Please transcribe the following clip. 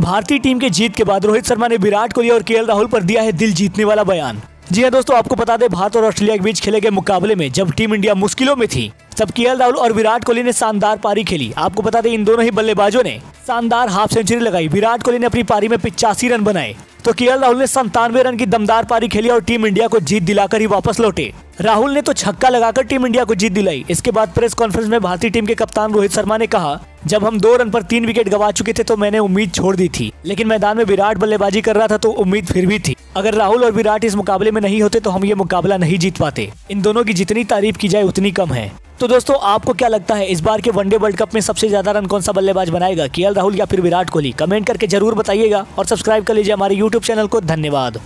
भारतीय टीम के जीत के बाद रोहित शर्मा ने विराट कोहली और केएल राहुल पर दिया है दिल जीतने वाला बयान। जी हां दोस्तों, आपको बता दें, भारत और ऑस्ट्रेलिया के बीच खेले गए मुकाबले में जब टीम इंडिया मुश्किलों में थी तब केएल राहुल और विराट कोहली ने शानदार पारी खेली। आपको बता दें, इन दोनों ही बल्लेबाजों ने शानदार हाफ सेंचुरी लगाई। विराट कोहली ने अपनी पारी में 85 रन बनाए तो केएल राहुल ने 97 रन की दमदार पारी खेली और टीम इंडिया को जीत दिलाकर ही वापस लौटे। राहुल ने तो छक्का लगाकर टीम इंडिया को जीत दिलाई। इसके बाद प्रेस कॉन्फ्रेंस में भारतीय टीम के कप्तान रोहित शर्मा ने कहा, जब हम 2 रन पर 3 विकेट गवा चुके थे तो मैंने उम्मीद छोड़ दी थी, लेकिन मैदान में विराट बल्लेबाजी कर रहा था तो उम्मीद फिर भी थी। अगर राहुल और विराट इस मुकाबले में नहीं होते तो हम ये मुकाबला नहीं जीत पाते। इन दोनों की जितनी तारीफ की जाए उतनी कम है। तो दोस्तों, आपको क्या लगता है, इस बार के वनडे वर्ल्ड कप में सबसे ज्यादा रन कौन सा बल्लेबाज बनाएगा, केएल राहुल या फिर विराट कोहली? कमेंट करके जरूर बताइएगा और सब्सक्राइब कर लीजिए हमारे यूट्यूब चैनल को। धन्यवाद।